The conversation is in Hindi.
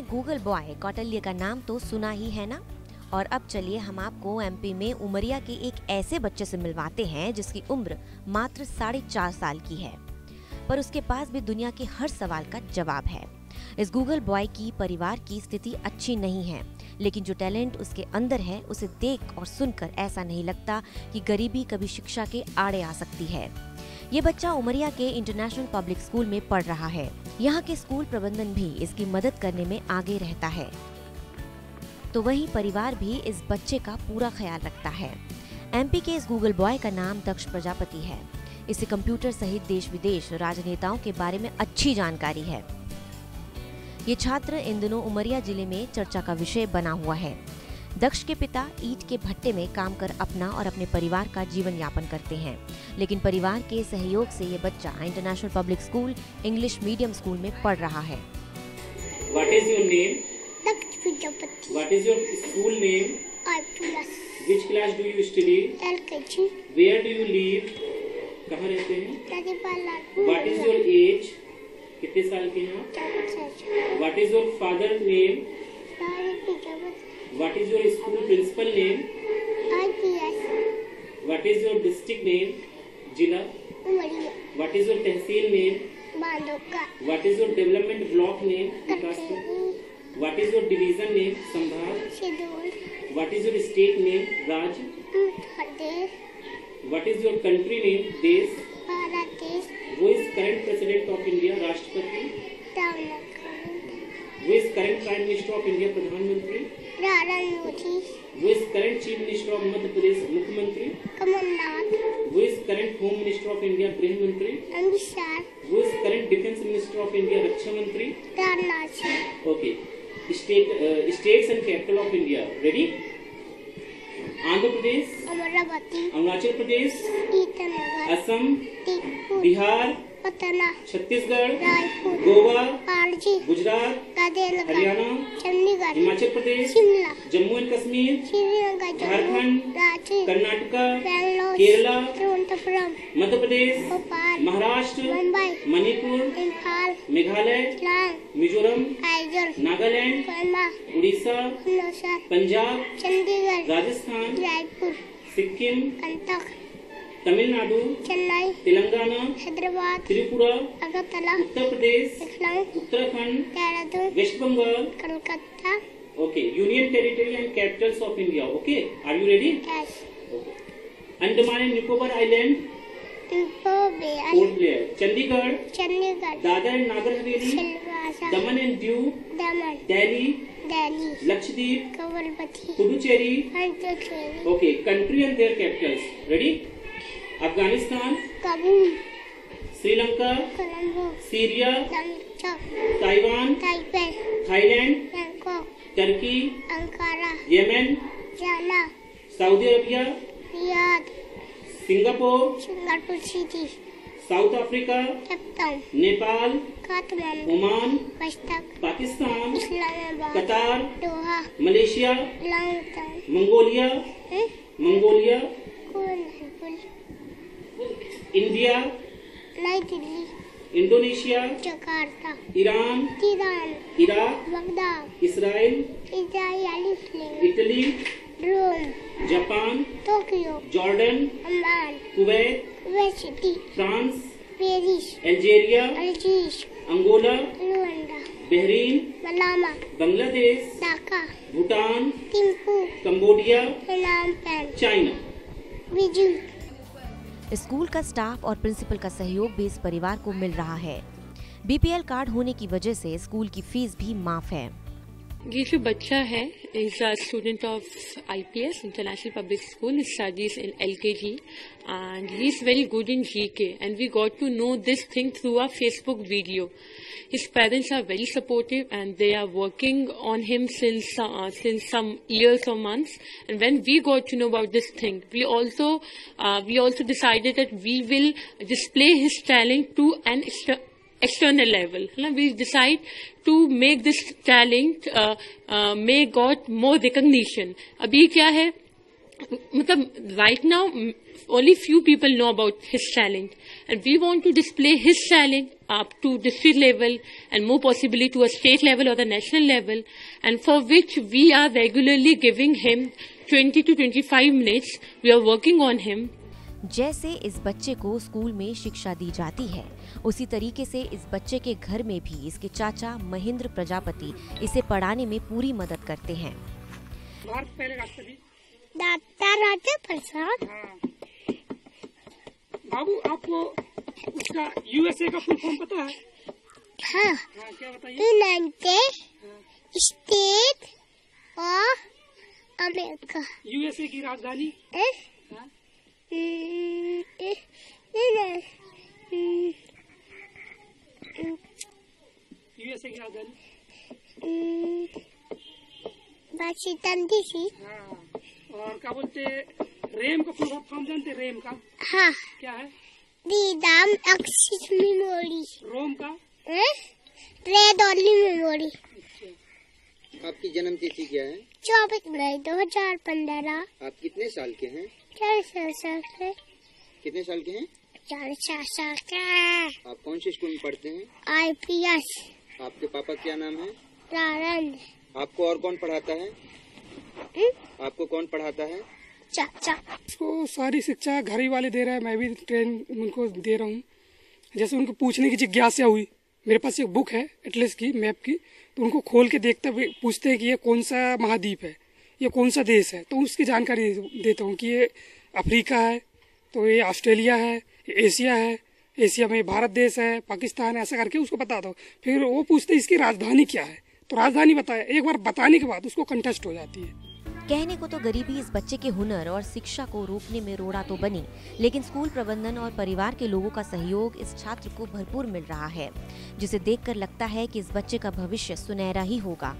आपने गूगल बॉय कौटल्य का नाम तो सुना ही है ना। और अब चलिए हम आपको एमपी में उमरिया के एक ऐसे बच्चे से मिलवाते हैं जिसकी उम्र मात्र 4.5 साल की है, पर उसके पास भी दुनिया के हर सवाल का जवाब है। इस गूगल बॉय की परिवार की स्थिति अच्छी नहीं है, लेकिन जो टैलेंट उसके अंदर है उसे देख और सुनकर ऐसा नहीं लगता कि गरीबी कभी शिक्षा के आड़े आ सकती है। ये बच्चा उमरिया के इंटरनेशनल पब्लिक स्कूल में पढ़ रहा है। यहाँ के स्कूल प्रबंधन भी इसकी मदद करने में आगे रहता है, तो वही परिवार भी इस बच्चे का पूरा ख्याल रखता है। एमपी के इस गूगल बॉय का नाम दक्ष प्रजापति है। इसे कंप्यूटर सहित देश विदेश राजनेताओं के बारे में अच्छी जानकारी है। ये छात्र इन दिनों उमरिया जिले में चर्चा का विषय बना हुआ है। दक्ष के पिता ईंट के भट्टे में काम कर अपना और अपने परिवार का जीवन यापन करते हैं, लेकिन परिवार के सहयोग से ये बच्चा international public school English medium school में पढ़ रहा है। What is your name? Daksha Prajapati. What is your school name? IPS. Which class do you study? LKG. Where do you live? कहाँ रहते हैं? What is your age? कितने साल के हैं? 4 साल। What is your father's name? What is your school principal name? IPS. What is your district name? Jilla. Umaria. What is your tehsil name? Bandoka. What is your development block name? Katteri. What is your division name? Sambhal. Shidol. What is your state name? Raj. Pradesh. What is your country name? Desh. Bangladesh. Who is current president of India? Rashtrapati. Rawal. Who is current prime minister of India? Pradhan Mantri. Who is current Chief Minister of Madhya Pradesh? Mukh Mantri. Who is current Home Minister of India? Prime Mantri. Who is current Defence Minister of India? Raksha Mantri. Okay. States and capital of India. Ready? Andhra Pradesh. Amaravati. Arunachal Pradesh. Itanagar. Assam. Bihar. Patna, Chhattisgarh, Goa, Gujarat, Haryana, Chandigarh, Himachal Pradesh, Shimla, Jammu and Kashmir, Jharkhand, Karnataka, Kerala, Madhya Pradesh, Maharashtra, Manipur, Meghalaya, Mizoram, Nagaland, Orissa, Punjab, Chandigarh, Rajasthan, Raipur, Sikkim, Tamil Nadu, Chennai, Telangana, Hyderabad, Tripura, Agartala, Uttar Pradesh, Uttarakhand, waste Bengal, Calcutta. Okay, union territory and capitals of India. Okay, are you ready? Yes. Okay, Andaman and Nicobar island, Port Blair, Chandigarh, Dadra and Nagar Haveli, Daman and Diu, Daman, Delhi, Lakshadweep, Puducherry. Okay, country and their capitals. Ready? Afghanistan, Kabul, Sri Lanka, Colombo, Syria, Taiwan, Taipei, Thailand, Bangkok, Turkey, Ankara, Yemen, Sanaa, Saudi Arabia, Riyadh, Singapore, Singapore city, South Africa, Nepal, Oman, Pakistan, Qatar, Doha, Malaysia, Mongolia, India, नई Delhi, Indonesia, Jakarta, Iran, Iraq, Baghdad, Israel, Italy, Rome, Japan, Tokyo, Jordan, Amman, Kuwait city, France, Paris, Algeria, Angola, Rwanda, Bahrain, Panama, Bangladesh, Dhaka, Bhutan, Thimphu, Cambodia, China. School का स्टाफ और प्रिंसिपल का सहयोग भी इस परिवार को मिल रहा है। बीपीएल कार्ड होने की वजह से स्कूल की फीस भी माफ है। ये जो बच्चा है is a student of IPS international public school, studies in LKG and he is very good in GK and we got to know this thing through a Facebook video. His parents are very supportive and they are working on him since some years और months and when we got to know about this thing we also decided that we will display his talent to an external level. We decide to make this talent may got more recognition. अभी क्या है, मतलब right now only few people know about his talent, and we want to display his talent up to district level and more possibly to a state level or the national level, and for which we are regularly giving him 20 to 25 minutes. We are working on him. जैसे इस बच्चे को स्कूल में शिक्षा दी जाती है, उसी तरीके से इस बच्चे के घर में भी इसके चाचा महेंद्र प्रजापति इसे पढ़ाने में पूरी मदद करते हैं। राजेंद्र प्रसाद बाबू, आपको उसका यूएसए का फुल फॉर्म पता है? हाँ, क्या बताइए? United state of America. USA की राजधानी? यूएसए की राजधानी वाशिंगटन डीसी। और क्या बोलते रेम का फुल फॉर्म जानते? रेम का हाँ क्या है? Redeem access memory. रोम का रेड ओनली मेमोरी। आपकी जन्म तिथि क्या है? 24 मई 2015। आप कितने साल के हैं? 4 साल के। कितने साल के हैं? 4 साल के। आप कौन से स्कूल में पढ़ते हैं? IPS। आपके पापा क्या नाम है? राजेंद्र। आपको और कौन पढ़ाता है? आपको कौन पढ़ाता है? चाचा। उसको सारी शिक्षा घर ही वाले दे रहे हैं, मैं भी ट्रेनिंग उनको दे रहा हूँ। जैसे उनको पूछने की जिज्ञासा हुई, मेरे पास एक बुक है एटलस की, मैप की, तो उनको खोल के देखते पूछते हैं कि ये कौन सा महाद्वीप है, ये कौन सा देश है, तो उसकी जानकारी देता हूँ कि ये अफ्रीका है, तो ये ऑस्ट्रेलिया है, ये एशिया है, एशिया में भारत देश है, पाकिस्तान है, ऐसा करके उसको बताता हूँ। फिर वो पूछते इसकी राजधानी क्या है, तो राजधानी बताया। एक बार बताने के बाद उसको कंटेस्ट हो जाती है। कहने को तो गरीबी इस बच्चे के हुनर और शिक्षा को रोकने में रोड़ा तो बनी, लेकिन स्कूल प्रबंधन और परिवार के लोगों का सहयोग इस छात्र को भरपूर मिल रहा है, जिसे देखकर लगता है कि इस बच्चे का भविष्य सुनहरा ही होगा।